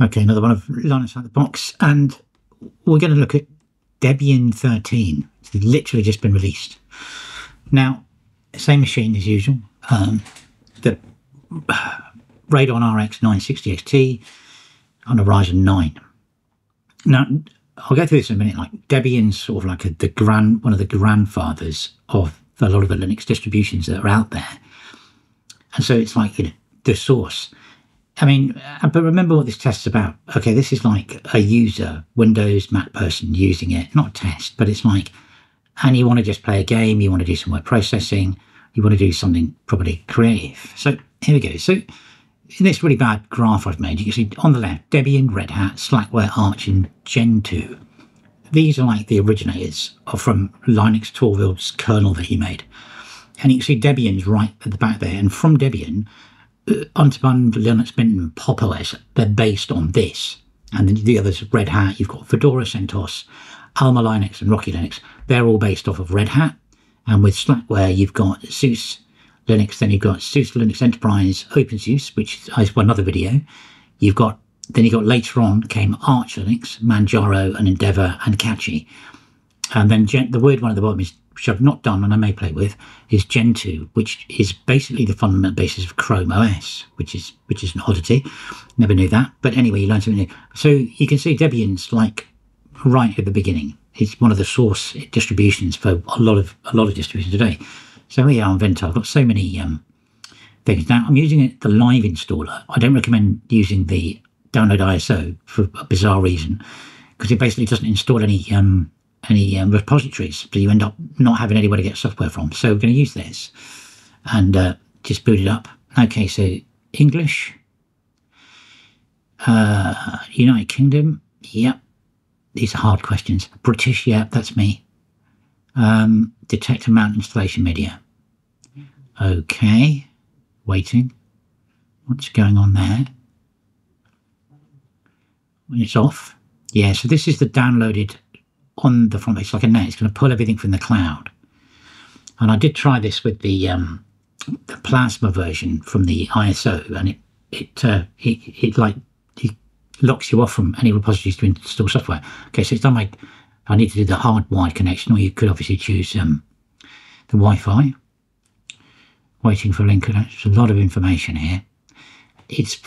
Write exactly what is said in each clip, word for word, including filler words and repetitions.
Okay, another one of Linux Out of the Box, and we're going to look at Debian thirteen. It's literally just been released. Now, same machine as usual. Um, the Radeon R X nine sixty X T on a Ryzen nine. Now, I'll go through this in a minute. Like, Debian's sort of like a, the grand, one of the grandfathers of a lot of the Linux distributions that are out there. And so it's like, you know, the source. I mean, but remember what this test is about. Okay, this is like a user, Windows, Mac person using it. Not a test, but it's like, and you want to just play a game, you want to do some word processing, you want to do something probably creative. So here we go. So in this really bad graph I've made, you can see on the left, Debian, Red Hat, Slackware, Arch, and Gentoo. These are like the originators of, from Linux Torvalds' kernel that he made. And you can see Debian's right at the back there. And from Debian, Unspun, Linux Mint, and Pop!_OS, they're based on this. And then the others, Red Hat, you've got Fedora, CentOS, Alma Linux, and Rocky Linux. They're all based off of Red Hat. And with Slackware, you've got SuSE Linux, then you've got SuSE Linux Enterprise, OpenSUSE, which is another video. You've got, then you got later on came Arch Linux, Manjaro, and Endeavor, and Cachy. And then the weird one at the bottom is, which I've not done and I may play with, is Gentoo, which is basically the fundamental basis of Chrome O S, which is which is an oddity. Never knew that. But anyway, you learn something new. So you can see Debian's like right at the beginning. It's one of the source distributions for a lot of a lot of distributions today. So here on Venta, I've got so many um, things. Now I'm using it, the live installer. I don't recommend using the download I S O for a bizarre reason, because it basically doesn't install any um any um, repositories, so you end up not having anywhere to get software from. So we're going to use this and uh, just boot it up. Okay, so English, uh, United Kingdom, yep, these are hard questions. British, yeah, that's me. Um, detect amount installation media. Okay, waiting. What's going on there? It's off. Yeah, so this is the downloaded on the front page, like a net. It's going to pull everything from the cloud. And I did try this with the, um, the Plasma version from the I S O, and it it uh, it, it like it locks you off from any repositories to install software. Okay, so it's done my. I need to do the hardwired connection, or you could obviously choose um, the Wi-Fi. Waiting for a link. There's a lot of information here. It's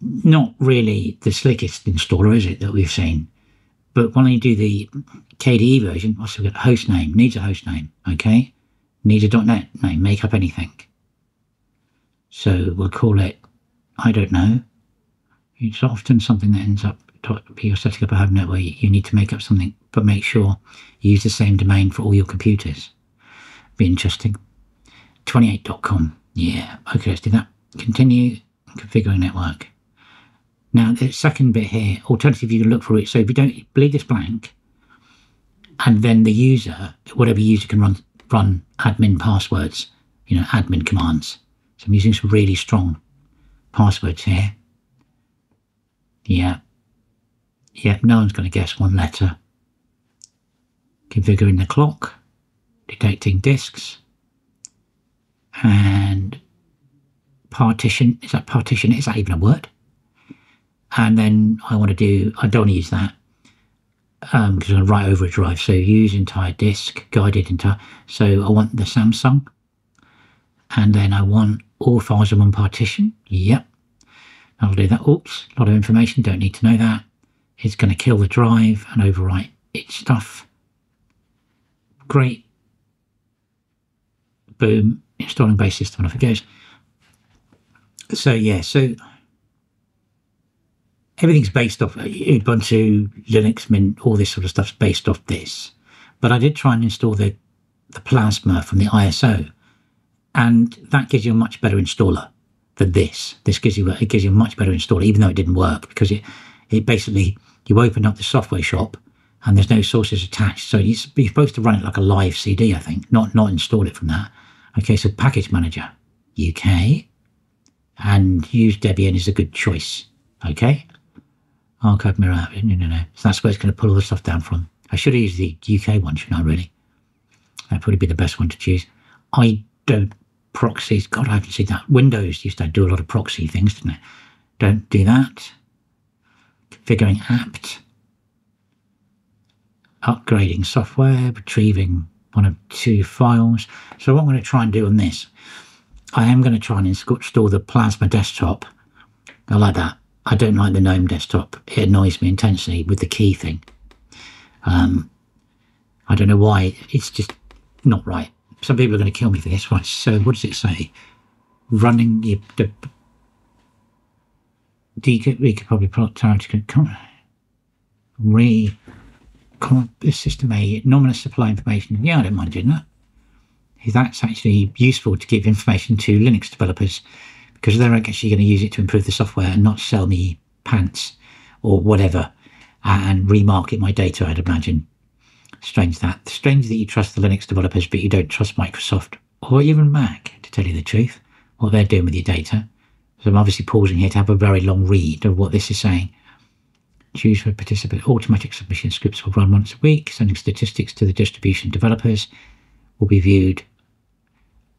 not really the slickest installer, is it, that we've seen? But when I do the K D E version, I've also got a host name, needs a host name, okay? Needs a .NET name, make up anything. So we'll call it, I don't know. It's often something that ends up, you're setting up a home network, you need to make up something, but make sure you use the same domain for all your computers. Be interesting. twenty-eight dot com, yeah, okay, let's do that. Continue, configuring network. Now, the second bit here, alternative, you can look for it. So if you don't leave this blank, and then the user, whatever user can run run admin passwords, you know, admin commands. So I'm using some really strong passwords here. Yeah. Yeah, no one's going to guess one letter. Configuring the clock, detecting disks, and partition. Is that partition? Is that even a word? And then I want to do, I don't want to use that um, because I'm going to write over a drive. So use entire disk, guided entire. So I want the Samsung. And then I want all files in one partition. Yep. I'll do that. Oops, a lot of information. Don't need to know that. It's going to kill the drive and overwrite its stuff. Great. Boom. Installing base system. Off it goes. So, yeah. So... everything's based off Ubuntu, Linux Mint, all this sort of stuff's based off this. But I did try and install the, the Plasma from the I S O, and that gives you a much better installer than this. This gives you a, it gives you a much better installer, even though it didn't work, because it it basically, you open up the software shop and there's no sources attached, so you're supposed to run it like a live C D, I think, not not install it from that. Okay, so Package Manager, U K, and use Debian is a good choice. Okay. Archive mirror, no, no, no. So that's where it's going to pull all the stuff down from. I should have used the U K one, shouldn't I, really? That'd probably be the best one to choose. I don't proxies. God, I haven't seen that. Windows used to do a lot of proxy things, didn't it? Don't do that. configuring apt, upgrading software, retrieving one of two files. So what I'm going to try and do on this, I am going to try and install the Plasma desktop. I like that. I don't like the GNOME desktop. It annoys me intensely with the key thing. Um, I don't know why. It's just not right. Some people are going to kill me for this. Right, so what does it say? Running your... The, you could, we could probably put to re system a anonymous supply information. Yeah, I don't mind doing that. That's actually useful to give information to Linux developers, because they're actually going to use it to improve the software and not sell me pants or whatever and remarket my data, I'd imagine. Strange that. Strange that you trust the Linux developers, but you don't trust Microsoft or even Mac, to tell you the truth, what they're doing with your data. So I'm obviously pausing here to have a very long read of what this is saying. Choose for participant. Automatic submission scripts will run once a week. Sending statistics to the distribution developers will be viewed.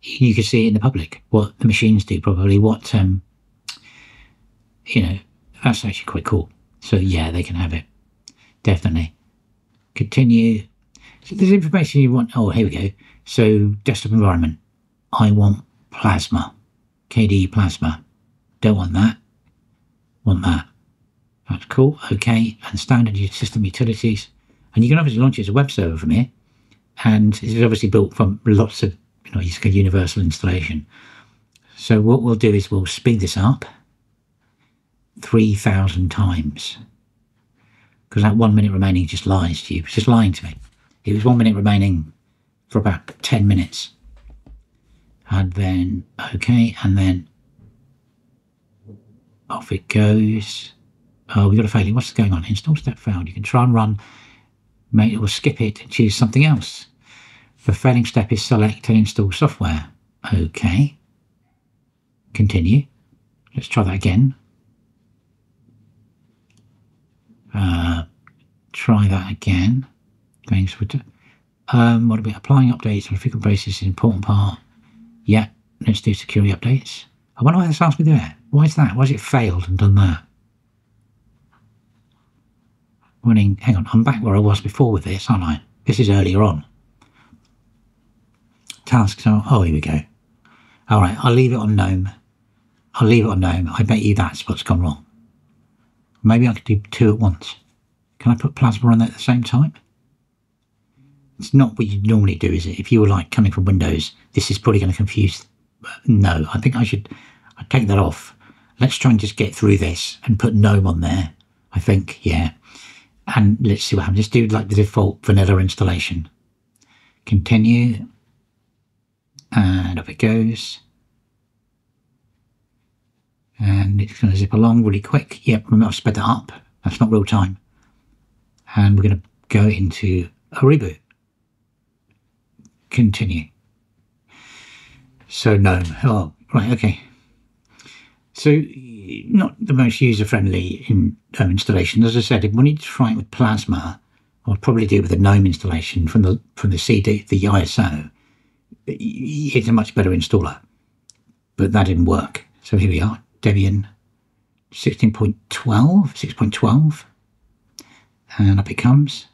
You can see it in the public, what the machines do probably, what, um, you know, that's actually quite cool. So yeah, they can have it. Definitely. Continue. So there's information you want. Oh, here we go. So desktop environment. I want Plasma. K D E Plasma. Don't want that. Want that. That's cool. Okay. And standard system utilities. And you can obviously launch it as a web server from here. And it's obviously built from lots of, you know, it's a universal installation. So what we'll do is we'll speed this up three thousand times. Because that one minute remaining just lies to you. It's just lying to me. It was one minute remaining for about ten minutes. And then, okay, and then off it goes. Oh, we've got a failing. What's going on? Install step failed. You can try and run, make or skip it and choose something else. The failing step is select and install software. Okay. Continue. Let's try that again. Uh, try that again. Thanks for um, what about applying updates on a frequent basis is an important part. Yeah, let's do security updates. I wonder why that's asked me there. Why is that? Why has it failed and done that? Running, hang on, I'm back where I was before with this, aren't I? This is earlier on. Tasks are, oh, here we go. All right, I'll leave it on GNOME. I'll leave it on GNOME. I bet you that's what's gone wrong. Maybe I could do two at once. Can I put Plasma on there at the same time? It's not what you normally do, is it? If you were like coming from Windows, this is probably going to confuse. No, I think I should I'd take that off. Let's try and just get through this and put GNOME on there, I think, yeah. And let's see what happens. Just do like the default vanilla installation. Continue. And up it goes. And it's going to zip along really quick. Yep, remember I've sped that up. That's not real time. And we're going to go into a reboot. Continue. So GNOME. Oh, right, okay. So not the most user-friendly in, um, installation. As I said, if we need to try it with Plasma, I'll probably do it with a GNOME installation from the from the C D, the I S O. It's a much better installer, but that didn't work. So here we are, Debian sixteen point twelve, six point twelve, and up it comes.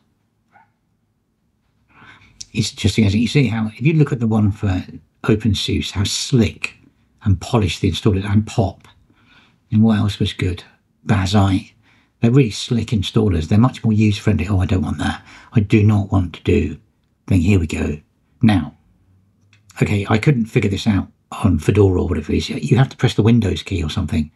It's just as you see how, if you look at the one for OpenSUSE, how slick and polished they installed it, and Pop. And what else was good? Bazai. They're really slick installers. They're much more user-friendly. Oh, I don't want that. I do not want to do. Then here we go. Now, okay, I couldn't figure this out on Fedora or whatever it is. You have to press the Windows key or something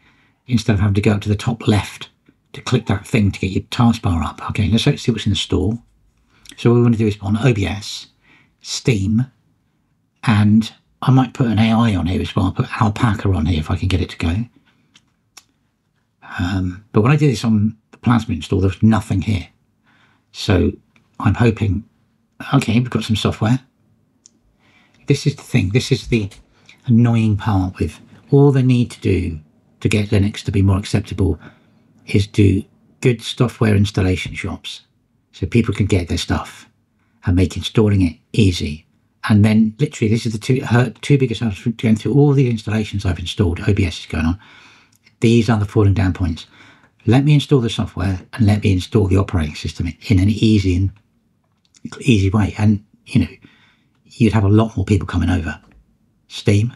instead of having to go up to the top left to click that thing to get your taskbar up. Okay, let's see what's in the store. So what we want to do is on O B S, Steam, and I might put an A I on here as well. I'll put Alpaca on here if I can get it to go. Um, but when I did this on the Plasma install, there was nothing here. So I'm hoping, okay, we've got some software. This is the thing. This is the annoying part with all they need to do to get Linux to be more acceptable is do good software installation shops so people can get their stuff and make installing it easy. And then literally, this is the two, two biggest hurdles going through all the installations I've installed. O B S is going on. These are the falling down points. let me install the software and let me install the operating system in an easy and easy way. And, you know, you'd have a lot more people coming over. Steam?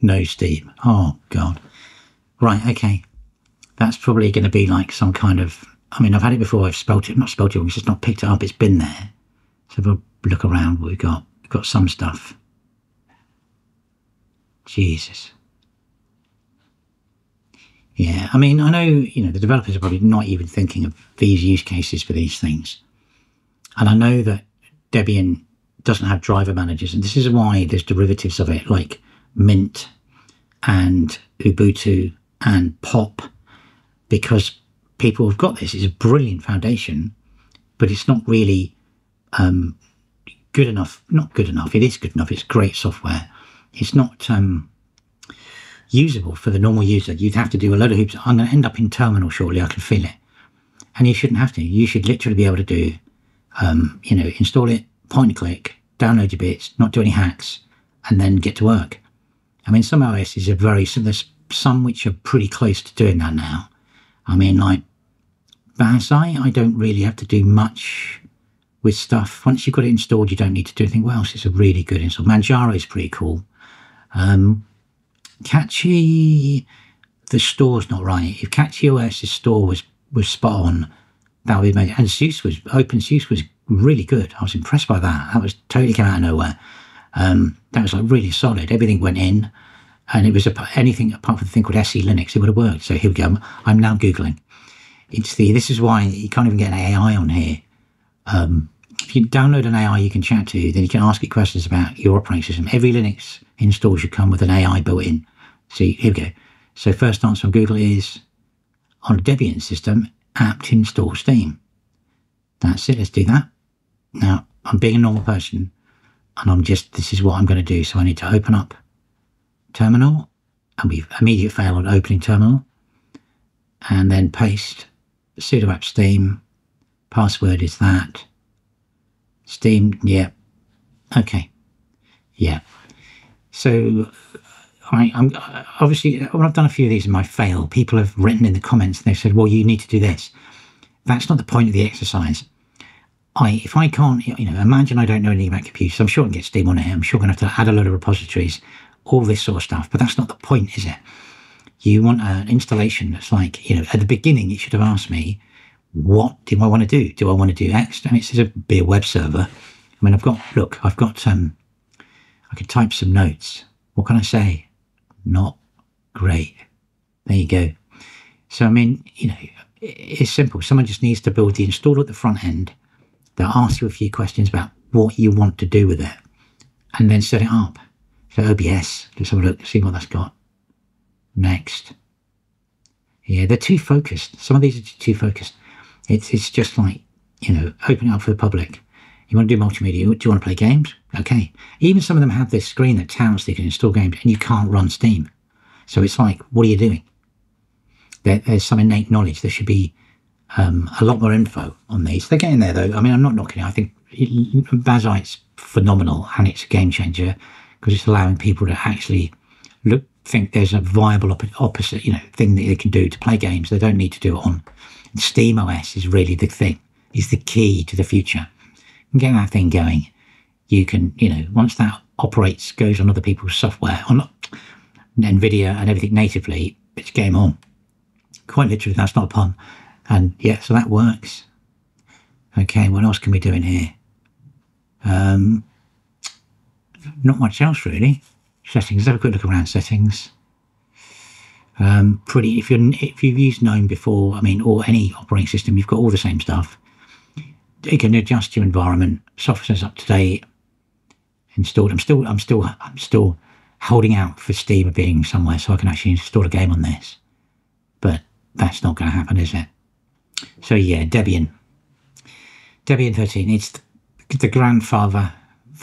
No Steam. Oh, God. Right, okay. That's probably going to be like some kind of... I mean, I've had it before. I've spelt it. Not spelt it. We've just not picked it up. It's been there. So if I look around, we've got, we've got some stuff. Jesus. Yeah, I mean, I know, you know, the developers are probably not even thinking of these use cases for these things. And I know that Debian doesn't have driver managers. And this is why there's derivatives of it, like Mint and Ubuntu and Pop, because people have got this. It's a brilliant foundation, but it's not really um, good enough. Not good enough. It is good enough. It's great software. It's not um, usable for the normal user. You'd have to do a load of hoops. I'm going to end up in terminal shortly. I can feel it. And you shouldn't have to. You should literally be able to do, um, you know, install it, point and click, download your bits, not do any hacks, and then get to work. I mean, some O Ss are very, so there's some which are pretty close to doing that now. I mean, like Bazai, I don't really have to do much with stuff. Once you've got it installed, you don't need to do anything. Well, else, it's a really good install. Manjaro is pretty cool. Um, Cachy, the store's not right. If CachyOS's store was was spot on, that would be amazing. And SuSE was, OpenSUSE was really good. I was impressed by that. That was totally came out of nowhere. Um, that was like really solid. Everything went in, and it was a, anything apart from the thing called S E Linux, it would have worked. So here we go. I'm now Googling. It's the, this is why you can't even get an A I on here. Um, if you download an A I you can chat to, then you can ask it questions about your operating system. Every Linux install should come with an A I built in. So here we go. So first answer on Google is, on a Debian system, apt install Steam. That's it. Let's do that. Now, I'm being a normal person, and I'm just, this is what I'm going to do. So I need to open up terminal, and we've immediate fail on opening terminal, and then paste sudo apt steam, password is that, steam, yeah, okay, yeah. So I, I'm obviously, well, I've done a few of these in my fail. People have written in the comments, and they've said, well, you need to do this. That's not the point of the exercise. I, if I can't, you know, imagine I don't know anything about computers. I'm sure I can get Steam on it. I'm sure I'm going to have to add a load of repositories, all this sort of stuff. But that's not the point, is it? You want an installation that's like, you know, at the beginning, it should have asked me, what do I want to do? Do I want to do X? And it says, be a web server. I mean, I've got, look, I've got, um, I could type some notes. What can I say? Not great. There you go. So, I mean, you know, it's simple. Someone just needs to build the installer at the front end. They'll ask you a few questions about what you want to do with it, and then set it up. So O B S, let's have a look, see what that's got. Next. Yeah, they're too focused. Some of these are too focused. It's, it's just like, you know, open it up for the public. You want to do multimedia, do you want to play games? Okay. Even some of them have this screen that touts they can install games, and you can't run Steam. So it's like, what are you doing? There, there's some innate knowledge. There should be Um, a lot more info on these. They're getting there though. I mean, I'm not knocking it. I think Bazai's phenomenal, and it's a game changer because it's allowing people to actually look, think there's a viable op opposite, you know, thing that they can do to play games. They don't need to do it on. And Steam O S is really the thing, is the key to the future. And get that thing going. You can, you know, once that operates, goes on other people's software, on Nvidia and everything natively, it's game on. Quite literally, that's not a pun. And yeah, so that works. Okay, what else can we do in here? Um, not much else really. Settings. Let's have a quick look around settings. Um, pretty. If you're if you've used GNOME before, I mean, or any operating system, you've got all the same stuff. You can adjust your environment. Software's up to date. Installed. I'm still. I'm still. I'm still holding out for Steam being somewhere so I can actually install a game on this. But that's not going to happen, is it? So yeah, Debian, Debian thirteen. It's the, the grandfather,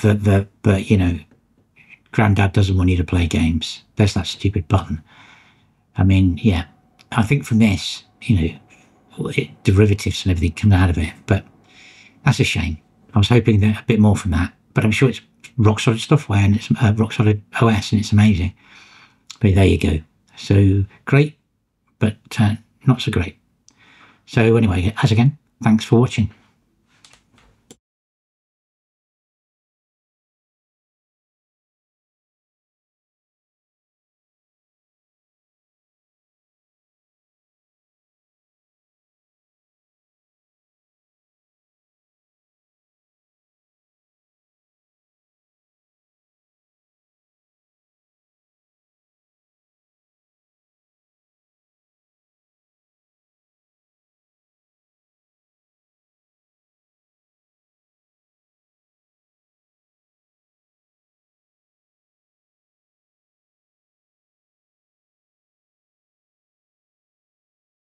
the the but you know, granddad doesn't want you to play games. There's that stupid button. I mean, yeah, I think from this, you know, it, derivatives and everything come out of it. But that's a shame. I was hoping that a bit more from that. But I'm sure it's rock solid software and it's uh, rock solid O S, and it's amazing. But there you go. So great but uh, not so great. So anyway, as again, thanks for watching.